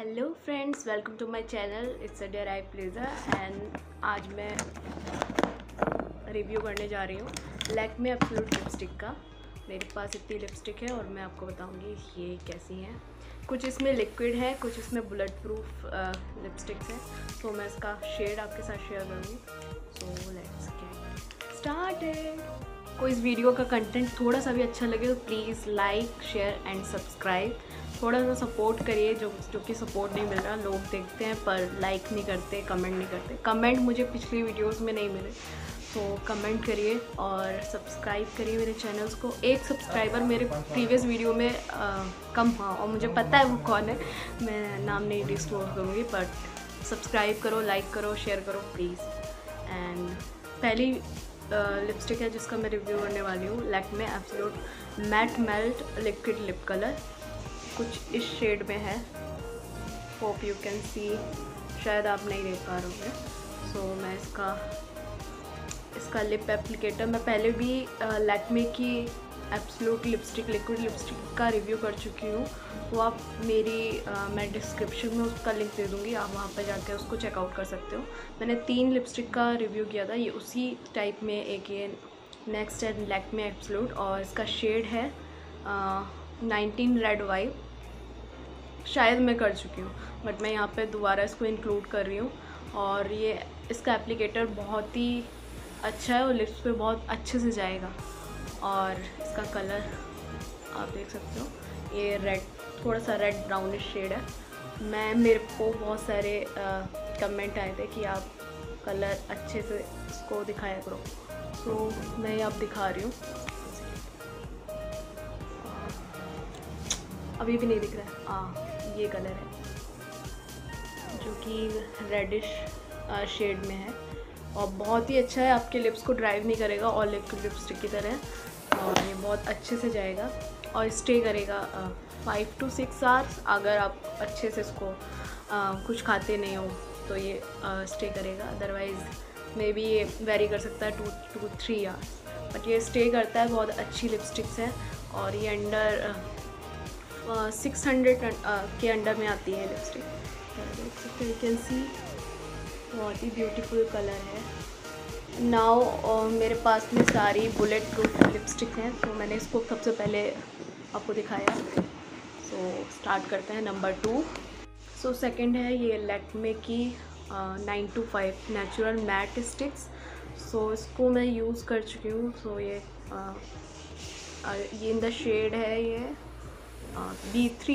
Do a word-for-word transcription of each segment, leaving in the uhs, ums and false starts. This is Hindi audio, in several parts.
Hello friends, welcome to my channel it's a dear I pleasure. And आज मैं रिव्यू करने जा रही हूँ लैक्मे एब्सोल्यूट लिपस्टिक का। मेरे पास इतनी लिपस्टिक है और मैं आपको बताऊंगी ये कैसी हैं। कुछ इसमें लिक्विड है, कुछ इसमें बुलेट प्रूफ लिपस्टिक्स हैं, तो मैं इसका शेड आपके साथ शेयर करूँगी। So let's get started. कोई इस वीडियो का कंटेंट थोड़ा सा भी अच्छा लगे तो please like share and subscribe. थोड़ा सा सपोर्ट करिए, जो जो कि सपोर्ट नहीं मिल रहा। लोग देखते हैं पर लाइक नहीं करते, कमेंट नहीं करते। कमेंट मुझे पिछली वीडियोस में नहीं मिले, तो कमेंट करिए और सब्सक्राइब करिए मेरे चैनल्स को। एक सब्सक्राइबर मेरे प्रीवियस वीडियो में आ, कम हुआ और मुझे पता है वो कौन है, मैं नाम नहीं डिस्क्लोज करूँगी। बट सब्सक्राइब करो, लाइक करो, शेयर करो प्लीज़। एंड पहली लिपस्टिक है जिसका मैं रिव्यू करने वाली हूँ, Lakme absolute matte melt liquid lip colour. कुछ इस शेड में है, होप यू कैन सी, शायद आप नहीं देख पा रहे होंगे। सो so, मैं इसका इसका लिप एप्लीकेटर, मैं पहले भी लैक्मे की एब्सोल्यूट लिपस्टिक लिक्विड लिपस्टिक का रिव्यू कर चुकी हूँ। वो आप मेरी आ, मैं डिस्क्रिप्शन में उसका लिंक दे दूँगी, आप वहाँ पर जाकर उसको चेकआउट कर सकते हो। मैंने तीन लिपस्टिक का रिव्यू किया था, ये उसी टाइप में एक ये नेक्स्ट है लैक्मे एब्सोल्यूट, और इसका शेड है आ, नाइनटीन रेड वाइब। शायद मैं कर चुकी हूँ बट मैं यहाँ पे दोबारा इसको इंक्लूड कर रही हूँ। और ये इसका एप्लीकेटर बहुत ही अच्छा है और लिप्स पे बहुत अच्छे से जाएगा। और इसका कलर आप देख सकते हो, ये रेड, थोड़ा सा रेड ब्राउनिश शेड है। मैं मेरे को बहुत सारे आ, कमेंट आए थे कि आप कलर अच्छे से इसको दिखाया करो, सो so, मैं आप दिखा रही हूँ। अभी भी नहीं दिख रहा है। हाँ, ये कलर है जो कि रेडिश शेड में है और बहुत ही अच्छा है। आपके लिप्स को ड्राइव नहीं करेगा और लिक्विड लिपस्टिक की तरह, और ये बहुत अच्छे से जाएगा और स्टे करेगा फाइव टू सिक्स आवर्स। अगर आप अच्छे से इसको आ, कुछ खाते नहीं हो तो ये आ, स्टे करेगा, अदरवाइज़ मे बी ये वेरी कर सकता है two to three hours, but ये स्टे करता है। बहुत अच्छी लिपस्टिक्स है और ये अंडर आ, सिक्स हंड्रेड के अंडर में आती है लिपस्टिक। देख सकते हो, यू कैन सी, बहुत ही ब्यूटीफुल कलर है। नाउ uh, मेरे पास में सारी बुलेट प्रूफ लिपस्टिक हैं, तो मैंने इसको सबसे पहले आपको दिखाया। सो स्टार्ट करते हैं नंबर टू। सो सेकंड है ये लैक्मे की nine to five natural matte sticks. So इसको मैं यूज़ कर चुकी हूँ। सो so, ये uh, ये इन द शेड है ये बी थ्री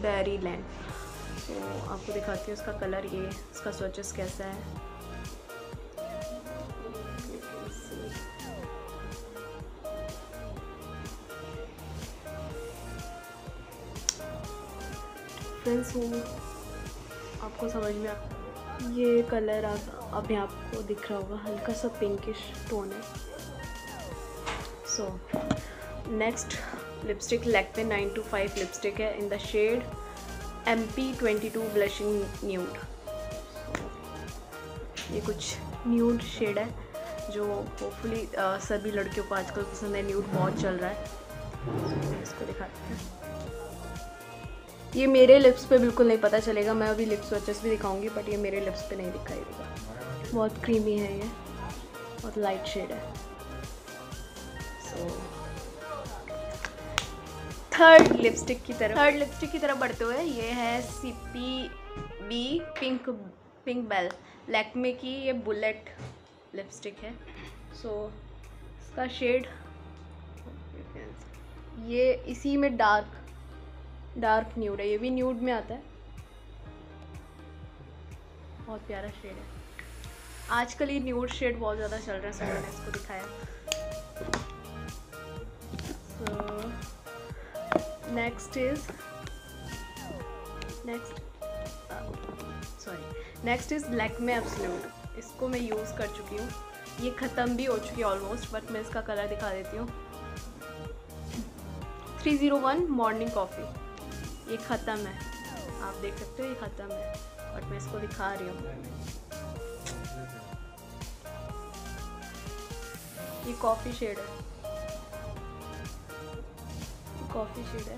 बेरी लैंड। तो आपको दिखाती हूँ इसका कलर, ये इसका स्वचेस कैसा है। फ्रेंड्स वो आपको समझ में आ, ये कलर आप अभी आपको दिख रहा होगा, हल्का सा पिंकिश टोन है। So next lipstick Lakme nine to five lipstick है in the shade M P twenty two blushing nude. ये कुछ न्यूड शेड है जो होपफुली uh, सभी लड़कियों को आजकल पसंद है। न्यूड बहुत चल रहा है, इसको दिखाते हैं। ये मेरे लिप्स पे बिल्कुल नहीं पता चलेगा, मैं अभी लिप स्वैचेस भी दिखाऊंगी, बट ये मेरे लिप्स पे नहीं दिखाई देगा। बहुत क्रीमी है ये, बहुत लाइट शेड है। सो so, थर्ड लिपस्टिक की तरफ थर्ड लिपस्टिक की तरफ बढ़ते हुए ये है C P B pink pink bell. Lakme की ये बुलेट लिपस्टिक है। सो so, इसका शेड ये इसी में डार्क डार्क न्यूड है, ये भी न्यूड में आता है। बहुत प्यारा शेड है, आजकल ये न्यूड शेड बहुत ज़्यादा चल रहा है, सो मैंने इसको दिखाया। so, next is next sorry next is Lakme absolute. इसको मैं यूज़ कर चुकी हूँ, ये ख़त्म भी हो चुकी है ऑलमोस्ट, बट मैं इसका कलर दिखा देती हूँ। Three zero one morning coffee. ये ख़त्म है, आप देख सकते हो ये ख़त्म है, बट मैं इसको दिखा रही हूँ। ये कॉफ़ी शेड है, कॉफ़ी शेड है,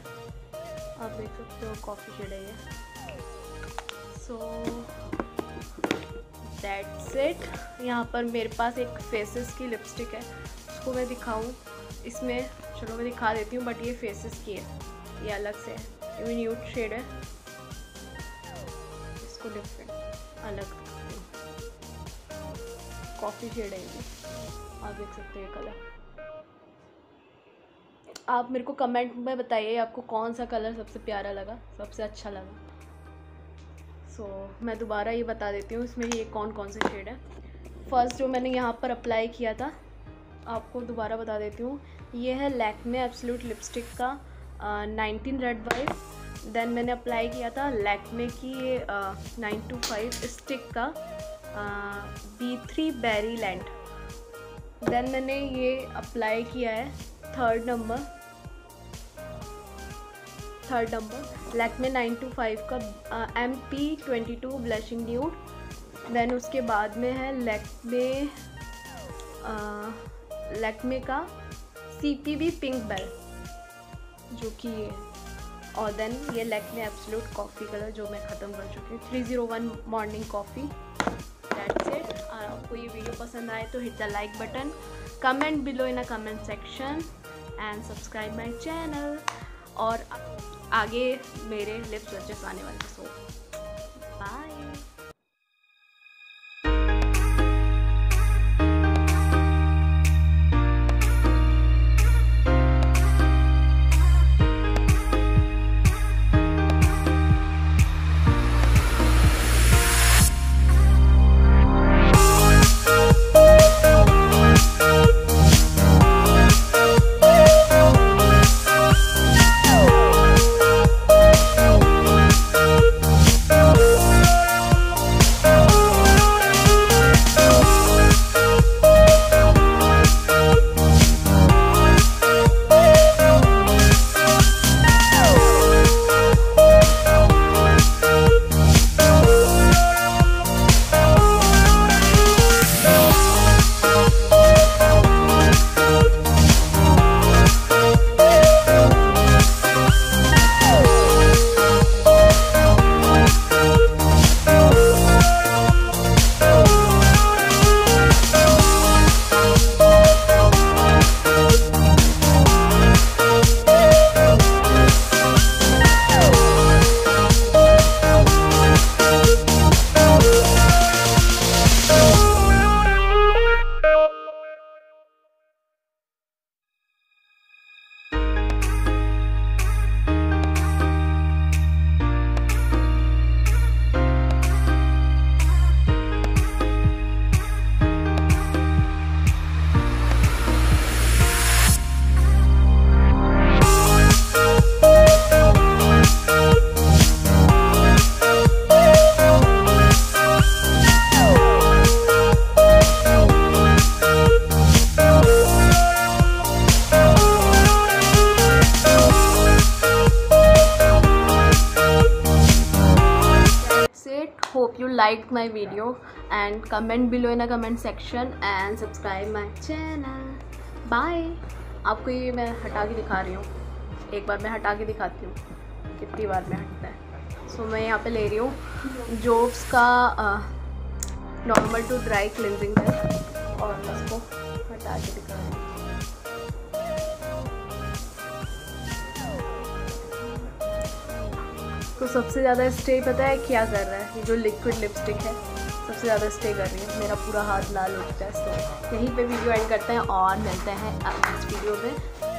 आप देख सकते हो कॉफ़ी शेड है ये। सेट। यहाँ पर मेरे पास एक फेसेस की लिपस्टिक है, उसको मैं दिखाऊँ इसमें, चलो मैं दिखा देती हूँ। बट ये फेसेस की है, ये अलग से है, ये न्यूड शेड है, इसको डिफरेंट अलग कॉफ़ी शेड है ये, आप देख सकते हैं ये कलर। आप मेरे को कमेंट में बताइए आपको कौन सा कलर सबसे प्यारा लगा, सबसे अच्छा लगा। सो so, मैं दोबारा ये बता देती हूँ इसमें ये कौन कौन से शेड है। फर्स्ट जो मैंने यहाँ पर अप्लाई किया था आपको दोबारा बता देती हूँ, ये है लैक्मे एब्सोल्यूट लिपस्टिक का नाइनटीन रेड वाइट। देन मैंने अप्लाई किया था लैक्मे की ये नाइन टू फाइव स्टिक का B three berry land. Then मैंने ये अप्लाई किया है third number third number Lakme nine to five का M P twenty two blushing nude. Then उसके बाद में है लैक्मे लैक्मे का C P B pink bell जो कि ये, और देन ये लैक्मे एब्सोल्यूट कॉफ़ी कलर जो मैं ख़त्म कर चुकी हूँ, three zero one morning coffee. That's it. आपको ये वीडियो पसंद आए तो hit the like button, comment below in a comment section and subscribe my channel. और आगे मेरे लिप्स ब्लशेस आने वाले हैं, so bye. Hope you liked my video and comment below in a comment section and subscribe my channel. Bye. आपको ये मैं हटा के दिखा रही हूँ, एक बार मैं हटा के दिखाती हूँ कितनी बार मैं हटता है। सो so, मैं यहाँ पे ले रही हूँ जोब्स का नॉर्मल टू ड्राई क्लिनजिंग है और उसको हटा के दिखा रही हूँ। तो सबसे ज़्यादा स्टे पता है क्या कर रहा है, ये जो लिक्विड लिपस्टिक है सबसे ज़्यादा स्टे कर रही है, मेरा पूरा हाथ लाल हो जाता है। तो यहीं पे वीडियो एंड करते हैं और मिलते हैं नेक्स्ट वीडियो में।